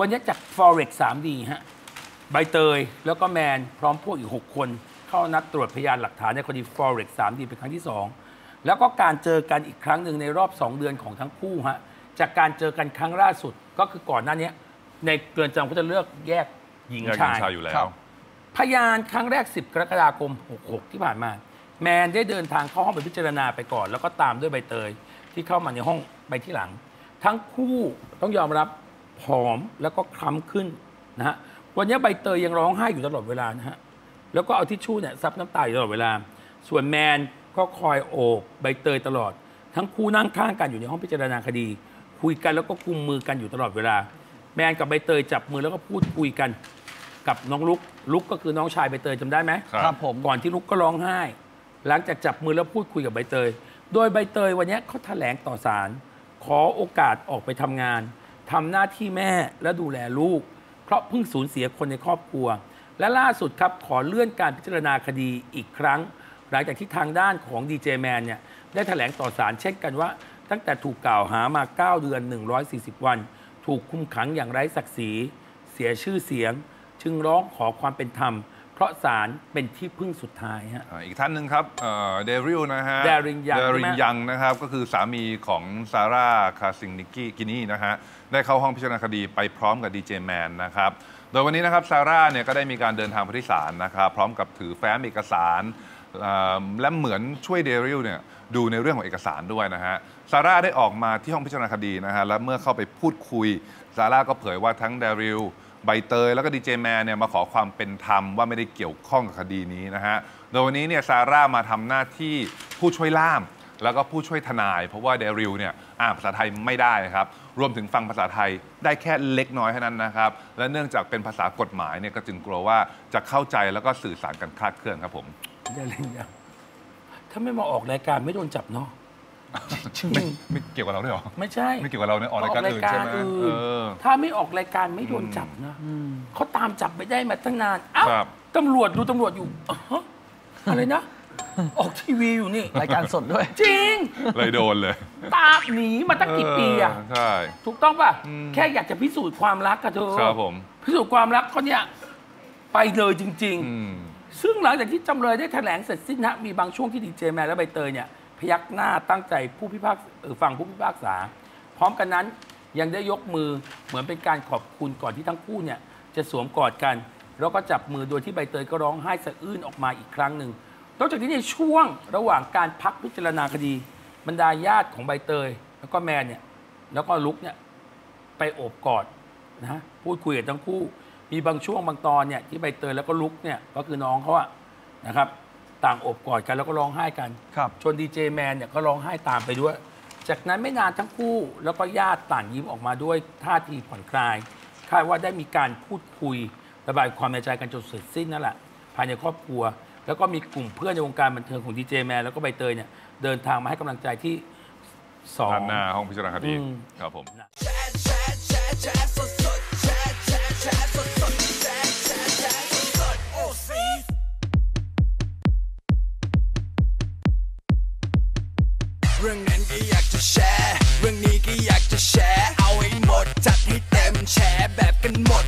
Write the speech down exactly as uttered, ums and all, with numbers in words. วันนี้จาก Forex ทรี ดี ฮะใบเตยแล้วก็แมนพร้อมพวกอีกหกคนเข้านัดตรวจพยานหลักฐานในคดี Forex ทรี ดี เป็นครั้งที่สองแล้วก็การเจอกันอีกครั้งหนึ่งในรอบสองเดือนของทั้งคู่ฮะจากการเจอกันครั้งล่าสุดก็คือก่อนหน้านี้ในเรือนจำก็จะเลือกแยกหญิงชายอยู่แล้วพยานครั้งแรกสิบกรกฎาคมหกหกที่ผ่านมาแมนได้เดินทางเข้าห้องไปพิจารณาไปก่อนแล้วก็ตามด้วยใบเตยที่เข้ามาในห้องไปที่หลังทั้งคู่ต้องยอมรับผอมแล้วก็คล้ำขึ้นนะฮะวันนี้ใบเตยยังร้องไห้อยู่ตลอดเวลานะฮะแล้วก็เอาทิชชู่เนี่ยซับน้ำตาอยู่ตลอดเวลาส่วนแมนก็คอยโอบใบเตยตลอดทั้งคู่นั่งข้างกันอยู่ในห้องพิจารณาคดีคุยกันแล้วก็กุมมือกันอยู่ตลอดเวลาแมนกับใบเตยจับมือแล้วก็พูดคุยกันกับน้องลุกลุกก็คือน้องชายใบเตยจำได้ไหมครับผมก่อนที่ลุกก็ร้องไห้หลังจากจับมือแล้วพูดคุยกับใบเตยโดยใบเตยวันนี้เขาแถลงต่อศาลขอโอกาสออกไปทำงานทำหน้าที่แม่และดูแลลูกเพราะเพิ่งสูญเสียคนในครอบครัวและล่าสุดครับขอเลื่อนการพิจารณาคดีอีกครั้งหลังจากที่ทางด้านของดีเจแมนเนี่ยได้แถลงต่อศาลเช่นกันว่าตั้งแต่ถูกกล่าวหามาเก้าเดือนหนึ่งร้อยสี่สิบวันถูกคุมขังอย่างไร้ศักดิ์ศรีเสียชื่อเสียงจึงร้องขอความเป็นธรรมเพราะศาลเป็นที่พึ่งสุดท้ายฮะอีกท่านหนึ่งครับเดริลนะฮะเดรินยังนะครับก็คือสามีของซาร่าคาซิงนิกี้กินี่นะฮะได้เข้าห้องพิจารณาคดีไปพร้อมกับดีเจแมนนะครับโดยวันนี้นะครับซาร่าเนี่ยก็ได้มีการเดินทางไปที่ศาลนะครับพร้อมกับถือแฟ้มเอกสารและเหมือนช่วยเดริลเนี่ยดูในเรื่องของเอกสารด้วยนะฮะซาร่าได้ออกมาที่ห้องพิจารณาคดีนะฮะและเมื่อเข้าไปพูดคุยซาร่าก็เผยว่าทั้งเดริลใบเตยแล้วก็ดีเจแมนเนี่ยมาขอความเป็นธรรมว่าไม่ได้เกี่ยวข้องกับคดีนี้นะฮะโดยวันนี้เนี่ยซาร่ามาทำหน้าที่ผู้ช่วยล่ามแล้วก็ผู้ช่วยทนายเพราะว่าเดริลเนี่ยอ่านภาษาไทยไม่ได้ครับรวมถึงฟังภาษาไทยได้แค่เล็กน้อยเท่านั้นนะครับและเนื่องจากเป็นภาษากฎหมายเนี่ยก็จึงกลัวว่าจะเข้าใจแล้วก็สื่อสารกันคลาดเคลื่อนครับผมเดริลยังถ้าไม่มาออกรายการไม่โดนจับเนาะไม่เกี่ยวกับเราด้วยหรอไม่ใช่ไม่เกี่ยวกับเราในออกรายการอื่นใช่ไหมถ้าไม่ออกรายการไม่โดนจับนะเขาตามจับไม่ได้มาตั้งนานอ้าวตำรวจดูตำรวจอยู่อะไรนะออกทีวีอยู่นี่รายการสดด้วยจริงเลยโดนเลยตามหนีมาตั้งกี่ปีอ่ะใช่ถูกต้องป่ะแค่อยากจะพิสูจน์ความรักกับเธอครับผมพิสูจน์ความรักเขาเนี่ยไปเลยจริงๆซึ่งหลังจากที่จำเลยได้แถลงเสร็จสิ้นนะมีบางช่วงที่ดีเจแมนและใบเตยเนี่ยพยักหน้าตั้งใจผู้พิพากษาฟังผู้พิพากษาพร้อมกันนั้นยังได้ยกมือเหมือนเป็นการขอบคุณก่อนที่ทั้งคู่เนี่ยจะสวมกอดกันแล้วก็จับมือโดยที่ใบเตยก็ร้องไห้สะอื้นออกมาอีกครั้งหนึ่งนอกจากนี้ในช่วงระหว่างการพักพิจารณาคดีบรรดาญาติของใบเตยแล้วก็แมนเนี่ยแล้วก็ลุกเนี่ยไปโอบกอดนะพูดคุยกับทั้งคู่มีบางช่วงบางตอนเนี่ยที่ใบเตยแล้วก็ลุกเนี่ยก็คือน้องเขาอะนะครับต่างอบกอดกันแล้วก็ร้องไห้กันชนดีเจแมนเนี่ยก็ร้องไห้ตามไปด้วยจากนั้นไม่นานทั้งคู่แล้วก็ญาติต่างยิ้มออกมาด้วยท่าทีผ่อนคลายคาดว่าได้มีการพูดคุยระบายความในใจกันจนเสร็จสิ้นนั่นแหละภายในครอบครัวแล้วก็มีกลุ่มเพื่อนในวงการบันเทิงของดีเจแมนแล้วก็ใบเตยเนี่ยเดินทางมาให้กำลังใจที่สองหน้าห้องพิจารณาคดีครับผมเรื่องนั้นก็อยากจะแชร์เรื่องนี้ก็อยากจะแชร์เอาให้หมดจัดให้เต็มแชร์แบบกันหมด